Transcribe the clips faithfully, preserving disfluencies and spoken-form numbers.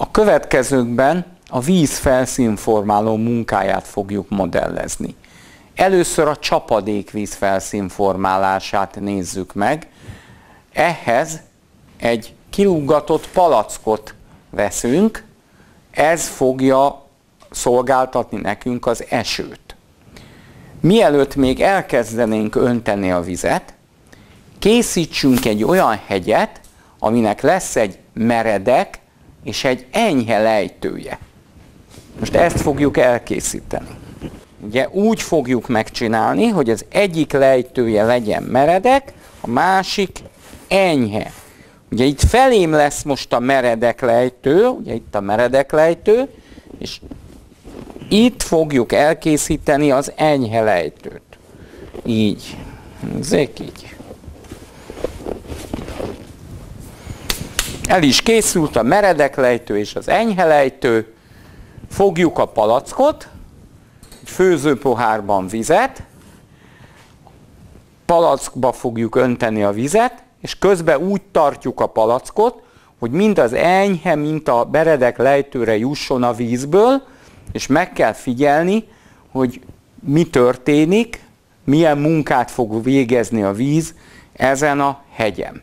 A következőkben a víz felszínformáló munkáját fogjuk modellezni. Először a csapadékvíz felszínformálását nézzük meg. Ehhez egy kirúgatott palackot veszünk, ez fogja szolgáltatni nekünk az esőt. Mielőtt még elkezdenénk önteni a vizet, készítsünk egy olyan hegyet, aminek lesz egy meredek és egy enyhe lejtője. Most ezt fogjuk elkészíteni. Ugye úgy fogjuk megcsinálni, hogy az egyik lejtője legyen meredek, a másik enyhe. Ugye itt felém lesz most a meredek lejtő, ugye itt a meredek lejtő, és itt fogjuk elkészíteni az enyhe lejtőt. Így. Nézzék, így. El is készült a meredek lejtő és az enyhe lejtő. Fogjuk a palackot, egy főzőpohárban vizet, palackba fogjuk önteni a vizet, és közben úgy tartjuk a palackot, hogy mind az enyhe, mint a meredek lejtőre jusson a vízből, és meg kell figyelni, hogy mi történik, milyen munkát fog végezni a víz ezen a hegyen.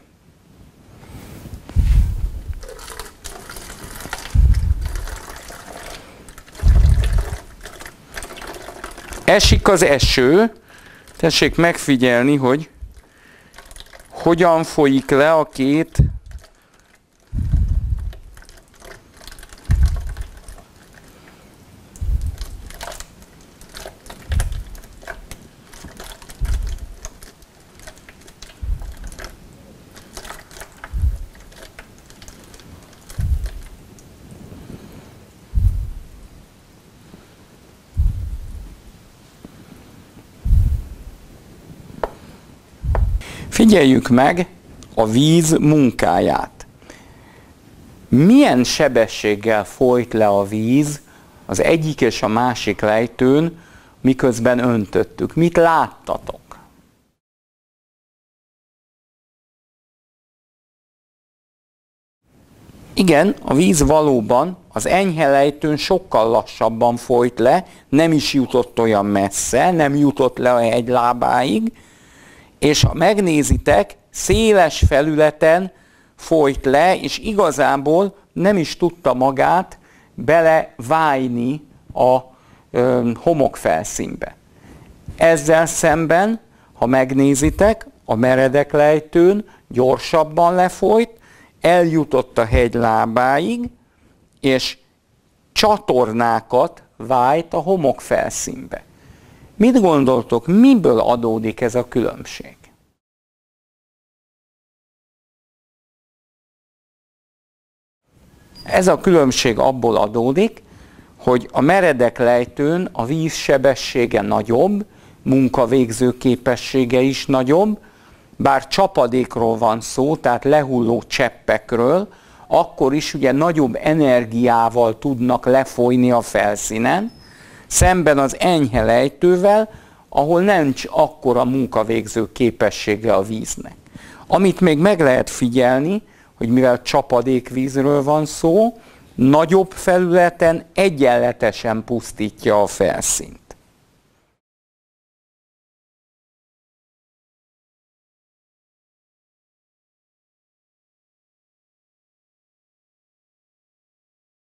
Esik az eső, tessék megfigyelni, hogy hogyan folyik le a két Figyeljük meg a víz munkáját. Milyen sebességgel folyt le a víz az egyik és a másik lejtőn, miközben öntöttük? Mit láttatok? Igen, a víz valóban az enyhe lejtőn sokkal lassabban folyt le, nem is jutott olyan messze, nem jutott le a hegy lábáig, és ha megnézitek, széles felületen folyt le, és igazából nem is tudta magát belevájni a ö, homokfelszínbe. Ezzel szemben, ha megnézitek, a meredek lejtőn gyorsabban lefolyt, eljutott a hegy lábáig, és csatornákat vájt a homokfelszínbe. Mit gondoltok, miből adódik ez a különbség? Ez a különbség abból adódik, hogy a meredek lejtőn a víz sebessége nagyobb, munkavégző képessége is nagyobb, bár csapadékról van szó, tehát lehulló cseppekről, akkor is ugye nagyobb energiával tudnak lefolyni a felszínen, szemben az enyhe lejtővel, ahol nincs akkora munkavégző képessége a víznek. Amit még meg lehet figyelni, hogy mivel csapadékvízről van szó, nagyobb felületen egyenletesen pusztítja a felszínt.